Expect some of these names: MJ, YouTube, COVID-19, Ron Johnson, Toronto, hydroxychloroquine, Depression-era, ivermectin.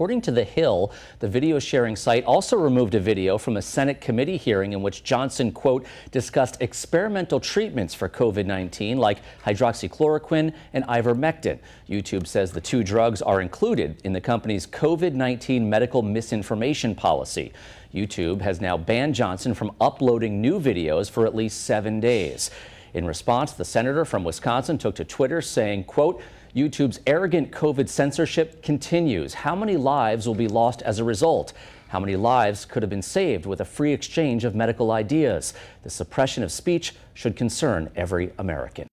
According to The Hill, the video sharing site also removed a video from a Senate committee hearing in which Johnson, quote, discussed experimental treatments for COVID-19 like hydroxychloroquine and ivermectin. YouTube says the two drugs are included in the company's COVID-19 medical misinformation policy. YouTube has now banned Johnson from uploading new videos for at least 7 days. In response, the senator from Wisconsin took to Twitter saying, quote, YouTube's arrogant COVID censorship continues. How many lives will be lost as a result? How many lives could have been saved with a free exchange of medical ideas? The suppression of speech should concern every American.